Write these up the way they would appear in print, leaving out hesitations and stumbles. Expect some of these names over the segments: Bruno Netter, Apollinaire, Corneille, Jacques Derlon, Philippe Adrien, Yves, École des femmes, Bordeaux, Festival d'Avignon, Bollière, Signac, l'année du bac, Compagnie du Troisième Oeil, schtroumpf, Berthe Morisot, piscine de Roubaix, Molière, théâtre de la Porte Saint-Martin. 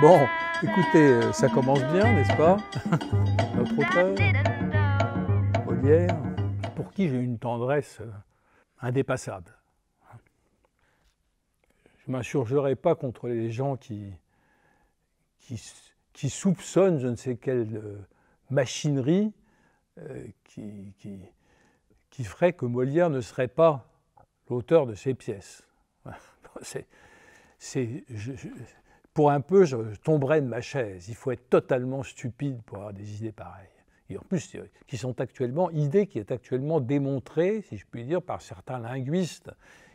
Bon, écoutez, ça commence bien, n'est-ce pas? Notre auteur, Bollière, pour qui j'ai une tendresse indépassable. Je ne m'insurgerai pas contre les gens qui soupçonnent je ne sais quelle machinerie qui ferait que Molière ne serait pas l'auteur de ses pièces. Pour un peu, je tomberais de ma chaise. Il faut être totalement stupide pour avoir des idées pareilles. Et en plus, idée qui est actuellement démontrée, si je puis dire, par certains linguistes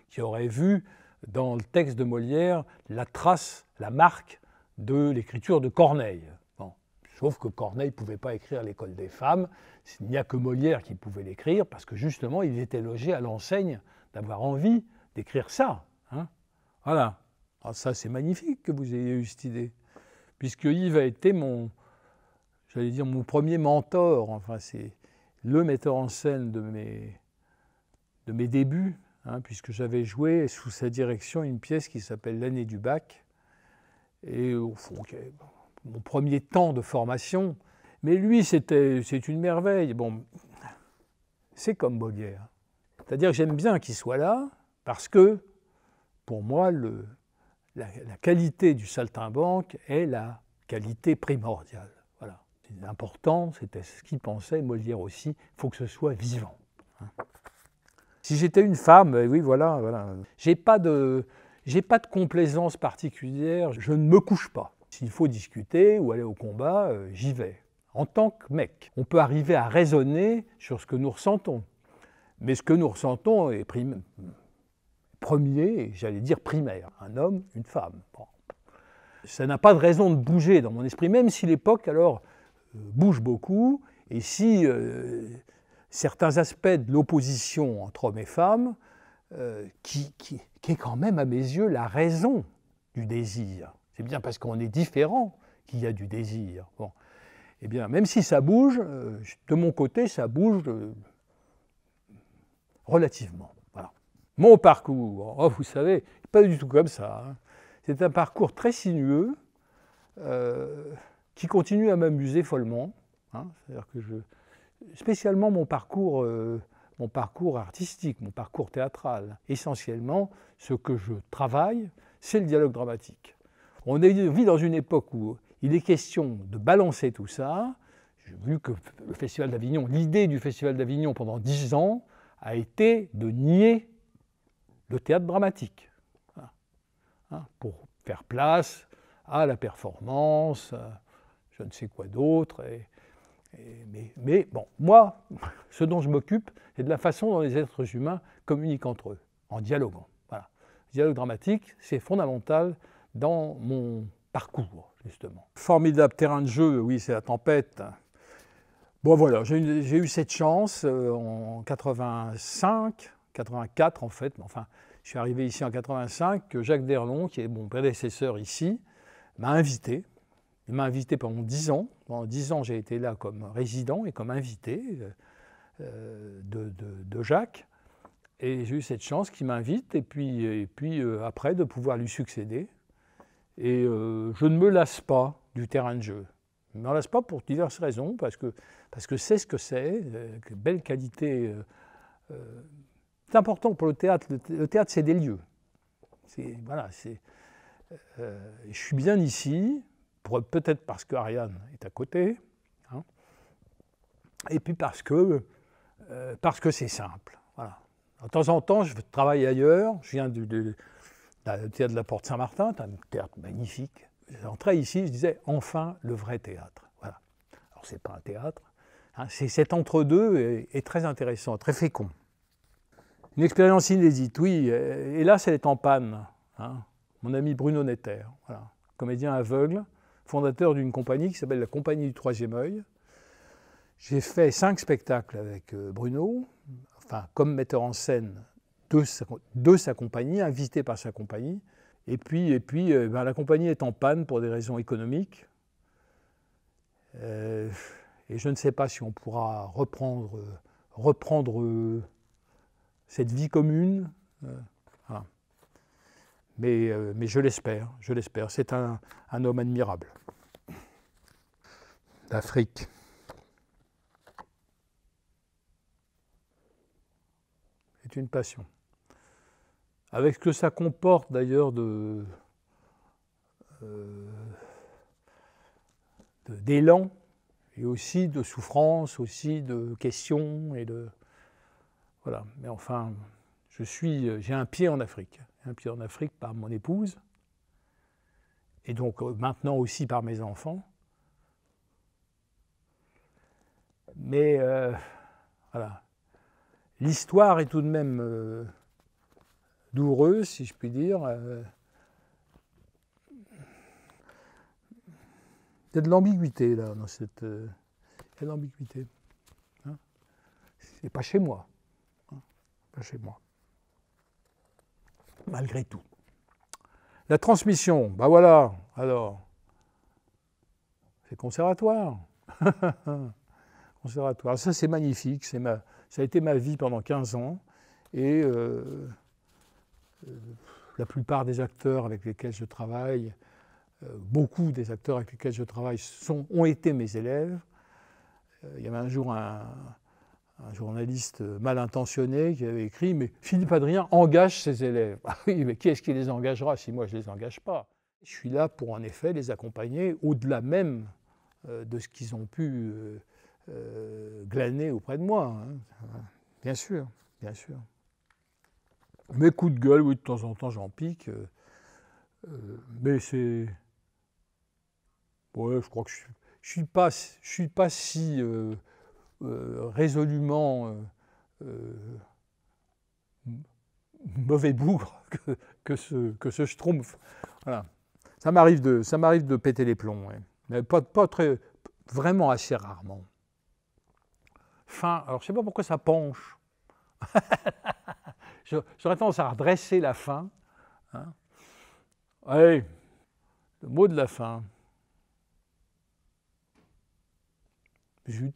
qui auraient vu dans le texte de Molière la trace, la marque de l'écriture de Corneille. Bon. Sauf que Corneille ne pouvait pas écrire l'École des femmes, il n'y a que Molière qui pouvait l'écrire, parce que justement, il était logé à l'enseigne d'avoir envie d'écrire ça. Hein? Voilà. Alors ça, c'est magnifique que vous ayez eu cette idée, puisque Yves a été mon, j'allais dire, mon premier mentor, enfin c'est le metteur en scène de mes débuts, hein, puisque j'avais joué sous sa direction une pièce qui s'appelle l'année du bac, et au fond, mon premier temps de formation. Mais lui, c'est une merveille. Bon, c'est comme Bollière. C'est-à-dire que j'aime bien qu'il soit là, parce que, pour moi, la qualité du saltimbanque est la qualité primordiale. Voilà. C'est important, c'était ce qu'il pensait, Molière aussi, il faut que ce soit vivant. Hein. Si j'étais une femme, oui, voilà, voilà. J'ai pas de complaisance particulière, je ne me couche pas. S'il faut discuter ou aller au combat, j'y vais. En tant que mec, on peut arriver à raisonner sur ce que nous ressentons. Mais ce que nous ressentons est premier, j'allais dire primaire, un homme, une femme. Bon. Ça n'a pas de raison de bouger dans mon esprit, même si l'époque alors bouge beaucoup, et si certains aspects de l'opposition entre hommes et femmes, qui est quand même à mes yeux la raison du désir, c'est bien parce qu'on est différent qu'il y a du désir. Bon. Eh bien, même si ça bouge, de mon côté, ça bouge relativement. Mon parcours, oh, vous savez, pas du tout comme ça. Hein. C'est un parcours très sinueux qui continue à m'amuser follement. Hein. C'est-à-dire que spécialement mon parcours artistique, mon parcours théâtral. Essentiellement, ce que je travaille, c'est le dialogue dramatique. On vit dans une époque où il est question de balancer tout ça. J'ai vu que le Festival d'Avignon, l'idée du Festival d'Avignon pendant 10 ans a été de nier le théâtre dramatique, voilà. Hein, pour faire place à la performance, à je ne sais quoi d'autre. Mais bon, moi, ce dont je m'occupe, c'est de la façon dont les êtres humains communiquent entre eux, en dialoguant. Voilà. Le dialogue dramatique, c'est fondamental dans mon parcours, justement. Formidable terrain de jeu, oui, c'est la tempête. Bon, voilà, j'ai eu cette chance en 85, 84 en fait, enfin je suis arrivé ici en 85, que Jacques Derlon, qui est mon prédécesseur ici, m'a invité. Il m'a invité pendant 10 ans. Pendant 10 ans, j'ai été là comme résident et comme invité de Jacques. Et j'ai eu cette chance qu'il m'invite et puis après de pouvoir lui succéder. Et je ne me lasse pas du terrain de jeu. Je ne me lasse pas pour diverses raisons, parce que c'est ce que c'est, belle qualité. C'est important pour le théâtre. Le théâtre, c'est des lieux. Voilà, je suis bien ici, peut-être parce que Ariane est à côté, hein, et puis parce que c'est simple. Voilà. De temps en temps, je travaille ailleurs. Je viens du théâtre de la Porte Saint-Martin, c'est un théâtre magnifique. J'entrais ici, je disais, enfin, le vrai théâtre. Voilà. Alors, c'est pas un théâtre. Hein, cet entre-deux est très intéressant, très fécond. Une expérience inédite, oui, et là, elle est en panne. Hein. Mon ami Bruno Netter, voilà, comédien aveugle, fondateur d'une compagnie qui s'appelle la Compagnie du Troisième Oeil. J'ai fait 5 spectacles avec Bruno, enfin, comme metteur en scène de sa compagnie, invité par sa compagnie. Et puis ben, la compagnie est en panne pour des raisons économiques. Et je ne sais pas si on pourra reprendre cette vie commune. Voilà. mais je l'espère, je l'espère. C'est un homme admirable. D'Afrique. C'est une passion. Avec ce que ça comporte d'ailleurs d'élan, et aussi de souffrance, aussi de questions et de... Voilà, mais enfin, j'ai un pied en Afrique. Un pied en Afrique par mon épouse, et donc maintenant aussi par mes enfants. Mais voilà, l'histoire est tout de même douloureuse, si je puis dire. Il y a de l'ambiguïté là, dans cette... Il y a de l'ambiguïté. Hein? C'est pas chez moi. Hein? Pas chez moi. Malgré tout. La transmission, bah voilà, alors, c'est conservatoire. Conservatoire. Alors ça, c'est magnifique. Ça a été ma vie pendant 15 ans. Et la plupart des acteurs avec lesquels je travaille, beaucoup des acteurs avec lesquels je travaille ont été mes élèves. Il y avait un jour un journaliste mal intentionné qui avait écrit « Mais Philippe Adrien engage ses élèves. » Ah oui, mais qui est-ce qui les engagera si moi je ne les engage pas? Je suis là pour en effet les accompagner au-delà même de ce qu'ils ont pu glaner auprès de moi. Hein. Bien sûr, bien sûr. Mes coups de gueule, oui, de temps en temps j'en pique, mais c'est... Ouais, je crois que je suis pas si... résolument mauvais bougre que ce schtroumpf. Voilà. Ça m'arrive de péter les plombs, ouais. Mais pas très, vraiment assez rarement. Fin, alors je ne sais pas pourquoi ça penche. J'aurais tendance à redresser la fin. Hein. Allez, le mot de la fin. Zut.